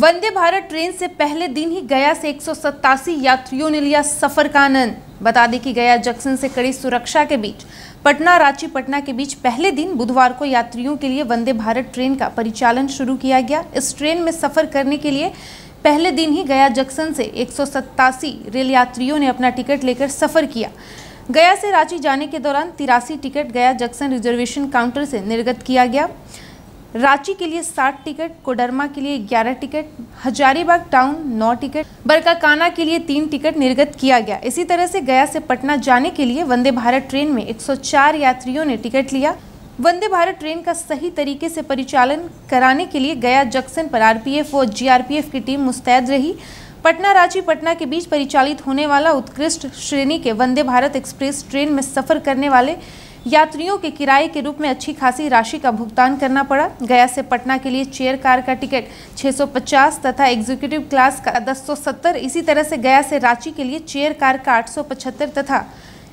Vande Bharat train से पहले दिन ही गया से 187 यात्रियों ने लिया सफर का आनंद। बता दें कि गया जंक्शन से कड़ी सुरक्षा के बीच पटना रांची पटना के बीच पहले दिन बुधवार को यात्रियों के लिए वंदे भारत ट्रेन का परिचालन शुरू किया गया। इस ट्रेन में सफर करने के लिए पहले दिन ही गया जंक्शन से 187 रेल यात्रियों ने अपना टिकट लेकर सफर किया। गया से रांची जाने के दौरान 83 टिकट गया जंक्शन रिजर्वेशन काउंटर से निर्गत किया गया। रांची के लिए 60 टिकट, कोडरमा के लिए 11 ticket, Hazaribagh town 9 ticket, Barkakana के लिए 3 टिकट निर्गत किया गया। इसी तरह से गया से पटना जाने के लिए वंदे भारत ट्रेन में 104 यात्रियों ने टिकट लिया। वंदे भारत ट्रेन का सही तरीके से परिचालन कराने के लिए गया जंक्शन पर आरपीएफ और जीआरपीएफ की टीम मुस्तैद रही। पटना रांची पटना के बीच परिचालित होने वाला उत्कृष्ट श्रेणी के वंदे भारत एक्सप्रेस ट्रेन में सफर करने वाले यात्रियों के किराए के रूप में अच्छी खासी राशि का भुगतान करना पड़ा। गया से पटना के लिए चेयर कार का टिकट 650 तथा एग्जीक्यूटिव क्लास का 1070। इसी तरह से गया से रांची के लिए चेयर कार का 875 तथा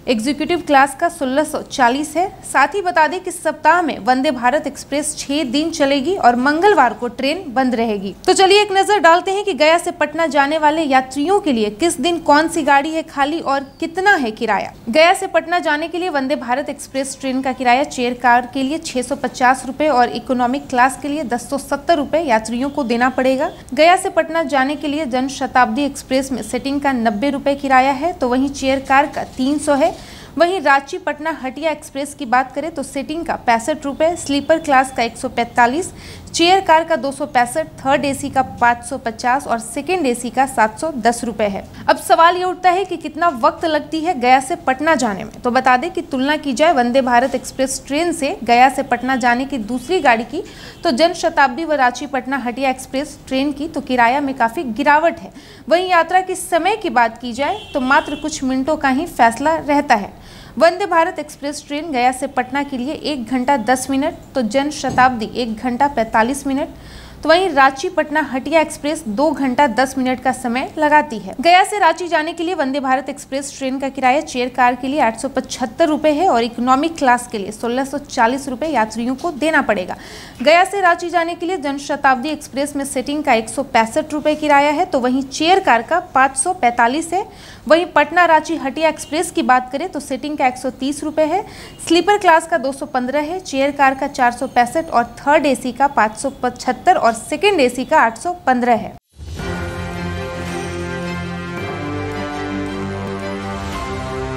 एग्जीक्यूटिव क्लास का 1640 है। साथ ही बता दें कि सप्ताह में वंदे भारत एक्सप्रेस 6 दिन चलेगी और मंगलवार को ट्रेन बंद रहेगी। तो चलिए एक नज़र डालते हैं कि गया से पटना जाने वाले यात्रियों के लिए किस दिन कौन सी गाड़ी है खाली और कितना है किराया। गया से पटना जाने के लिए वंदे भारत एक्सप्रेस ट्रेन का किराया चेयर कार के लिए 650 रुपये और इकोनॉमिक क्लास के लिए 1070 रुपये यात्रियों को देना पड़ेगा। गया से पटना जाने के लिए जन शताब्दी एक्सप्रेस में सिटिंग का 90 रुपये किराया है, तो वहीं चेयर कार का 300 है। वहीं रांची पटना हटिया एक्सप्रेस की बात करें तो सिटिंग का 65 रुपये, स्लीपर क्लास का 145, चेयर कार का 265, थर्ड एसी का 550 और सेकेंड एसी का 710 रुपये है। अब सवाल ये उठता है कि कितना वक्त लगती है गया से पटना जाने में। तो बता दें कि तुलना की जाए वंदे भारत एक्सप्रेस ट्रेन से गया से पटना जाने की दूसरी गाड़ी की तो जन शताब्दी व रांची पटना हटिया एक्सप्रेस ट्रेन की तो किराया में काफ़ी गिरावट है। वहीं यात्रा के समय की बात की जाए तो मात्र कुछ मिनटों का ही फैसला रहता है। वंदे भारत एक्सप्रेस ट्रेन गया से पटना के लिए 1 घंटा 10 मिनट, तो जन शताब्दी 1 घंटा 45 मिनट, तो वहीं रांची पटना हटिया एक्सप्रेस 2 घंटा 10 मिनट का समय लगाती है। गया से रांची जाने के लिए वंदे भारत एक्सप्रेस ट्रेन का किराया चेयर कार के लिए 875 रुपये है और इकोनॉमिक क्लास के लिए 1640 रुपये यात्रियों को देना पड़ेगा। गया से रांची जाने के लिए जन शताब्दी एक्सप्रेस में सिटिंग का 165 रुपये किराया है, तो वहीं चेयर कार का 545 है। वहीं पटना रांची हटिया एक्सप्रेस की बात करें तो सिटिंग का 130 रुपये है, स्लीपर क्लास का 215 है, चेयर कार का 465 और थर्ड एसी का 575 और सेकेंड एसी का 815 है।